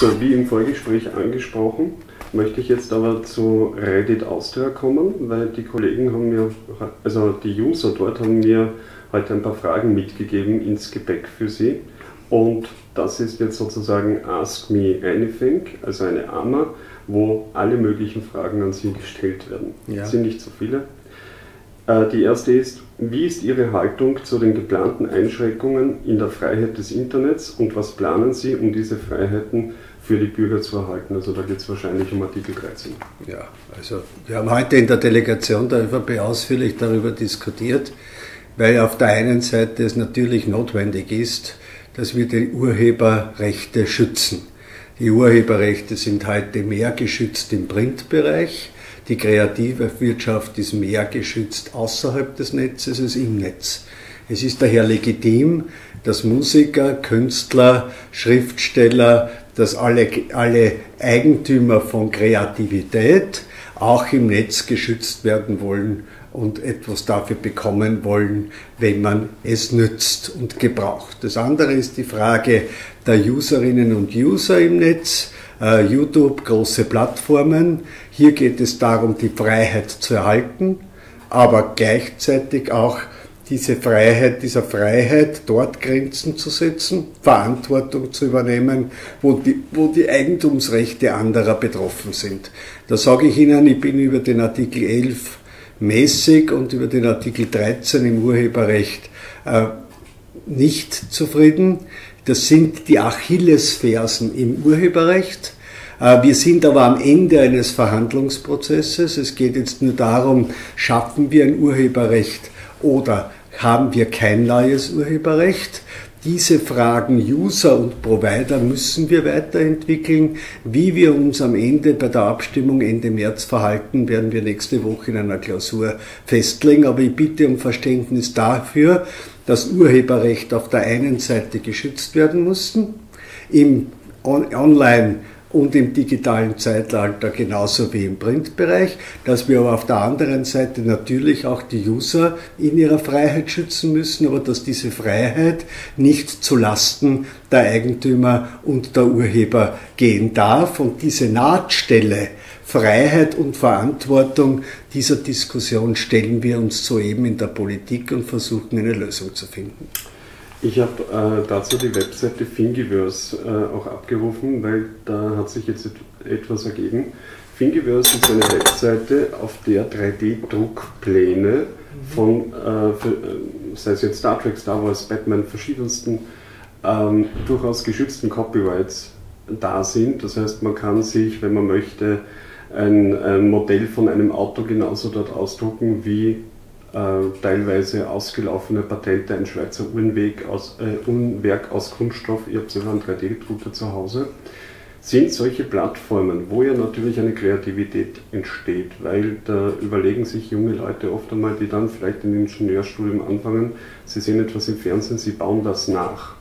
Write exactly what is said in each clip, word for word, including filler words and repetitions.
So, wie im Vorgespräch angesprochen, möchte ich jetzt aber zu Reddit Austria kommen, weil die Kollegen haben mir, also die User dort haben mir heute ein paar Fragen mitgegeben ins Gepäck für sie. Und das ist jetzt sozusagen Ask Me Anything, also eine A M A, wo alle möglichen Fragen an Sie gestellt werden. Ja. Das sind nicht so viele. Die erste ist, wie ist Ihre Haltung zu den geplanten Einschränkungen in der Freiheit des Internets und was planen Sie, um diese Freiheiten für die Bürger zu erhalten? Also da geht es wahrscheinlich um Artikel dreizehn. Ja, also wir haben heute in der Delegation der ÖVP ausführlich darüber diskutiert, weil auf der einen Seite es natürlich notwendig ist, dass wir die Urheberrechte schützen. Die Urheberrechte sind heute mehr geschützt im Printbereich. Die kreative Wirtschaft ist mehr geschützt außerhalb des Netzes als im Netz. Es ist daher legitim, dass Musiker, Künstler, Schriftsteller, dass alle, alle Eigentümer von Kreativität auch im Netz geschützt werden wollen und etwas dafür bekommen wollen, wenn man es nützt und gebraucht. Das andere ist die Frage der Userinnen und User im Netz. YouTube, große Plattformen. Hier geht es darum, die Freiheit zu erhalten, aber gleichzeitig auch diese Freiheit, dieser Freiheit dort Grenzen zu setzen, Verantwortung zu übernehmen, wo die, wo die Eigentumsrechte anderer betroffen sind. Da sage ich Ihnen, ich bin über den Artikel elf mäßig und über den Artikel dreizehn im Urheberrecht äh, nicht zufrieden. Das sind die Achillesfersen im Urheberrecht. Wir sind aber am Ende eines Verhandlungsprozesses. Es geht jetzt nur darum, schaffen wir ein Urheberrecht oder haben wir kein neues Urheberrecht? Diese Fragen User und Provider müssen wir weiterentwickeln. Wie wir uns am Ende bei der Abstimmung Ende März verhalten, werden wir nächste Woche in einer Klausur festlegen. Aber ich bitte um Verständnis dafür, dass Urheberrecht auf der einen Seite geschützt werden mussten, im Online- und im digitalen Zeitalter genauso wie im Printbereich, dass wir aber auf der anderen Seite natürlich auch die User in ihrer Freiheit schützen müssen, aber dass diese Freiheit nicht zulasten der Eigentümer und der Urheber gehen darf. Und diese Nahtstelle Freiheit und Verantwortung, dieser Diskussion stellen wir uns soeben in der Politik und versuchen, eine Lösung zu finden. Ich habe äh, dazu die Webseite Thingiverse äh, auch abgerufen, weil da hat sich jetzt etwas ergeben. Thingiverse ist eine Webseite, auf der drei D Druckpläne von, äh, für, äh, sei es jetzt Star Trek, Star Wars, Batman, verschiedensten, ähm, durchaus geschützten Copyrights da sind. Das heißt, man kann sich, wenn man möchte, Ein, ein Modell von einem Auto genauso dort ausdrucken wie äh, teilweise ausgelaufene Patente, ein Schweizer Uhrenweg aus, äh, Uhrenwerk aus Kunststoff, ihr habt sogar einen drei D Drucker zu Hause, sind solche Plattformen, wo ja natürlich eine Kreativität entsteht, weil da überlegen sich junge Leute oft einmal, die dann vielleicht ein Ingenieurstudium anfangen, sie sehen etwas im Fernsehen, sie bauen das nach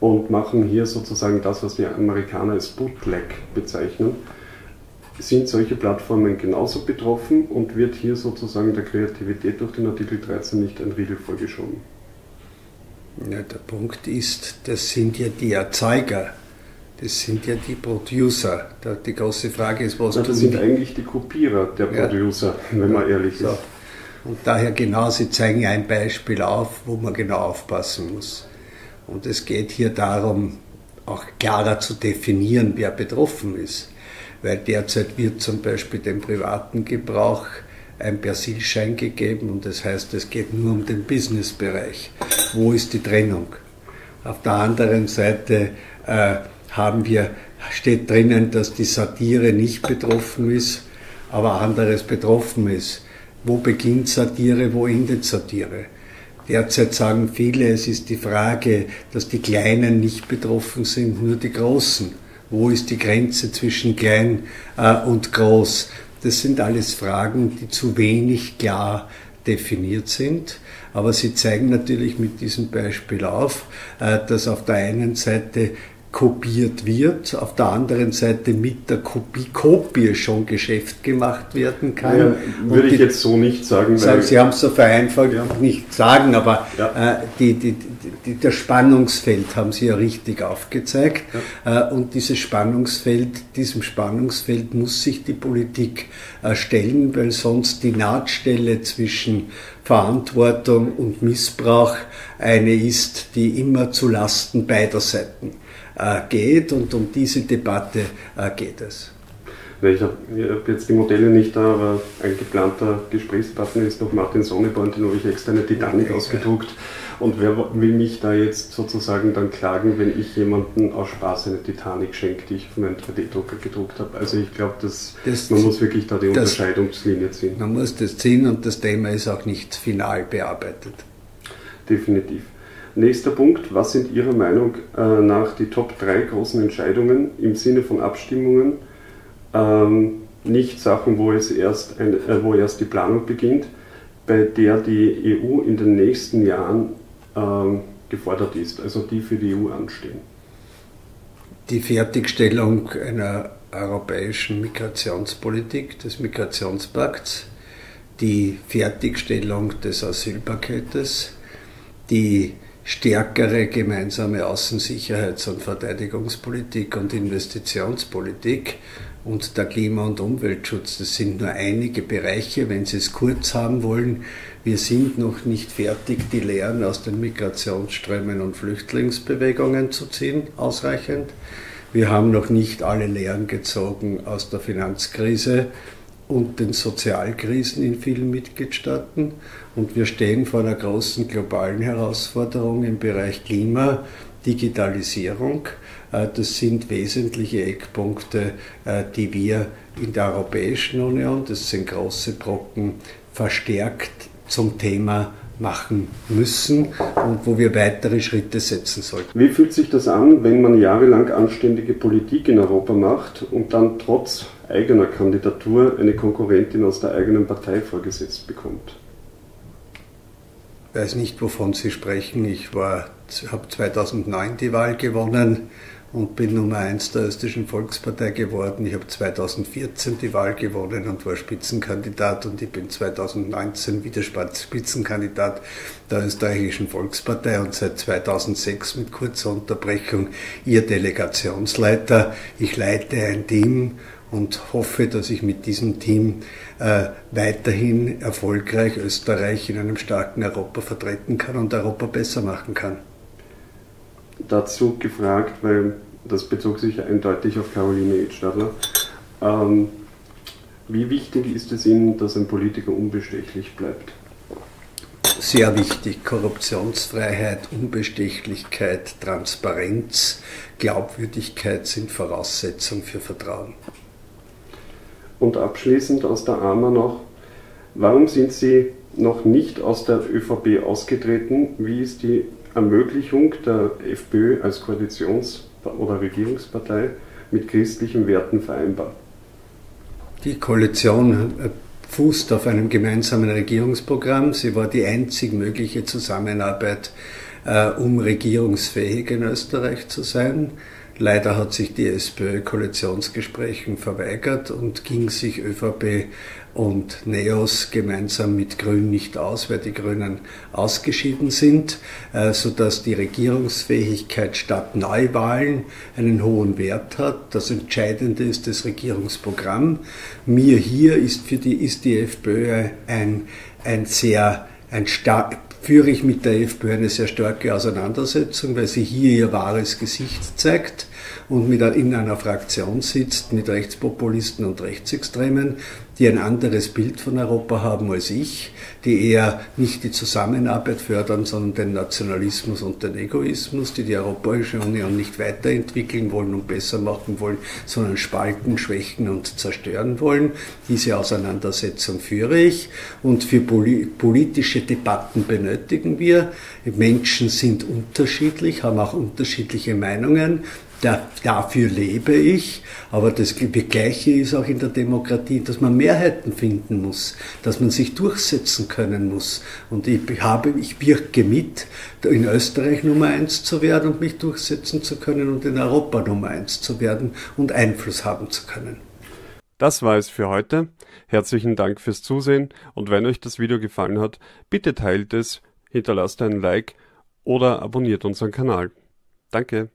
und machen hier sozusagen das, was die Amerikaner als Bootleg bezeichnen. Sind solche Plattformen genauso betroffen und wird hier sozusagen der Kreativität durch den Artikel dreizehn nicht ein Riegel vorgeschoben? Ja, der Punkt ist, das sind ja die Erzeuger, das sind ja die Producer. Da die große Frage ist, was Na, das tun sind die? Eigentlich die Kopierer der Producer, ja. Wenn man ehrlich so. Ist. Und daher genau, Sie zeigen ein Beispiel auf, wo man genau aufpassen muss. Und es geht hier darum, auch klarer zu definieren, wer betroffen ist. Weil derzeit wird zum Beispiel dem privaten Gebrauch ein Persilschein gegeben und das heißt, es geht nur um den Businessbereich. Wo ist die Trennung? Auf der anderen Seite äh, haben wir, steht drinnen, dass die Satire nicht betroffen ist, aber anderes betroffen ist. Wo beginnt Satire, wo endet Satire? Derzeit sagen viele, es ist die Frage, dass die Kleinen nicht betroffen sind, nur die Großen. Wo ist die Grenze zwischen klein äh, und groß? Das sind alles Fragen, die zu wenig klar definiert sind. Aber sie zeigen natürlich mit diesem Beispiel auf, äh, dass auf der einen Seite kopiert wird, auf der anderen Seite mit der Kopie, Kopie schon Geschäft gemacht werden kann. Ja, würde die, ich jetzt so nicht sagen. sagen weil Sie haben es so vereinfacht, ja. nicht sagen, aber ja. äh, die, die, die, das Spannungsfeld haben Sie ja richtig aufgezeigt. Ja. Äh, und dieses Spannungsfeld, diesem Spannungsfeld muss sich die Politik äh, stellen, weil sonst die Nahtstelle zwischen Verantwortung und Missbrauch eine ist, die immer zu Lasten beider Seiten geht, und um diese Debatte geht es. Ich habe hab jetzt die Modelle nicht da, aber ein geplanter Gesprächspartner ist noch Martin Sonneborn, den habe ich extra eine Titanic okay. ausgedruckt. Und wer will mich da jetzt sozusagen dann klagen, wenn ich jemandem aus Spaß eine Titanic schenke, die ich von meinem drei D Drucker gedruckt habe? Also ich glaube, man muss wirklich da die Unterscheidungslinie ziehen. Man muss das ziehen, und das Thema ist auch nicht final bearbeitet. Definitiv. Nächster Punkt, was sind Ihrer Meinung nach die Top drei großen Entscheidungen im Sinne von Abstimmungen? Ähm, nicht Sachen, wo, es erst ein, äh, wo erst die Planung beginnt, bei der die E U in den nächsten Jahren ähm, gefordert ist, also die für die E U anstehen. Die Fertigstellung einer europäischen Migrationspolitik, des Migrationspakts, die Fertigstellung des Asylpaketes, die stärkere gemeinsame Außensicherheits- und Verteidigungspolitik und Investitionspolitik und der Klima- und Umweltschutz. Das sind nur einige Bereiche, wenn Sie es kurz haben wollen. Wir sind noch nicht fertig, die Lehren aus den Migrationsströmen und Flüchtlingsbewegungen zu ziehen, ausreichend. Wir haben noch nicht alle Lehren gezogen aus der Finanzkrise und den Sozialkrisen in vielen Mitgliedstaaten. Und wir stehen vor einer großen globalen Herausforderung im Bereich Klima, Digitalisierung. Das sind wesentliche Eckpunkte, die wir in der Europäischen Union, das sind große Brocken, verstärkt zum Thema machen müssen und wo wir weitere Schritte setzen sollten. Wie fühlt sich das an, wenn man jahrelang anständige Politik in Europa macht und dann trotz eigener Kandidatur eine Konkurrentin aus der eigenen Partei vorgesetzt bekommt? Ich weiß nicht, wovon Sie sprechen. Ich habe zweitausendneun die Wahl gewonnen und bin Nummer eins der Österreichischen Volkspartei geworden. Ich habe zweitausendvierzehn die Wahl gewonnen und war Spitzenkandidat, und ich bin zweitausendneunzehn wieder Spitzenkandidat der Österreichischen Volkspartei und seit zweitausendsechs mit kurzer Unterbrechung Ihr Delegationsleiter. Ich leite ein Team und hoffe, dass ich mit diesem Team äh, weiterhin erfolgreich Österreich in einem starken Europa vertreten kann und Europa besser machen kann. Dazu gefragt, weil das bezog sich eindeutig auf Karoline Edtstadler. Ähm, wie wichtig ist es Ihnen, dass ein Politiker unbestechlich bleibt? Sehr wichtig. Korruptionsfreiheit, Unbestechlichkeit, Transparenz, Glaubwürdigkeit sind Voraussetzungen für Vertrauen. Und abschließend aus der A M A noch, warum sind Sie noch nicht aus der ÖVP ausgetreten? Wie ist die Ermöglichung der FPÖ als Koalitions- oder Regierungspartei mit christlichen Werten vereinbar? Die Koalition fußt auf einem gemeinsamen Regierungsprogramm. Sie war die einzig mögliche Zusammenarbeit, äh, um regierungsfähig in Österreich zu sein. Leider hat sich die SPÖ Koalitionsgesprächen verweigert und ging sich ÖVP und NEOS gemeinsam mit Grün nicht aus, weil die Grünen ausgeschieden sind, sodass die Regierungsfähigkeit statt Neuwahlen einen hohen Wert hat. Das Entscheidende ist das Regierungsprogramm. Mir hier ist, für die, ist die FPÖ ein, ein sehr ein stark führe ich mit der FPÖ eine sehr starke Auseinandersetzung, weil sie hier ihr wahres Gesicht zeigt und mit in einer Fraktion sitzt mit Rechtspopulisten und Rechtsextremen, die ein anderes Bild von Europa haben als ich, die eher nicht die Zusammenarbeit fördern, sondern den Nationalismus und den Egoismus, die die Europäische Union nicht weiterentwickeln wollen und besser machen wollen, sondern spalten, schwächen und zerstören wollen. Diese Auseinandersetzung führe ich, und für politische Debatten benötigen wir. Menschen sind unterschiedlich, haben auch unterschiedliche Meinungen. Da, dafür lebe ich, aber das Gleiche ist auch in der Demokratie, dass man Mehrheiten finden muss, dass man sich durchsetzen können muss. Und ich habe, ich wirke mit, in Österreich Nummer eins zu werden und mich durchsetzen zu können und in Europa Nummer eins zu werden und Einfluss haben zu können. Das war es für heute. Herzlichen Dank fürs Zusehen und wenn euch das Video gefallen hat, bitte teilt es, hinterlasst einen Like oder abonniert unseren Kanal. Danke.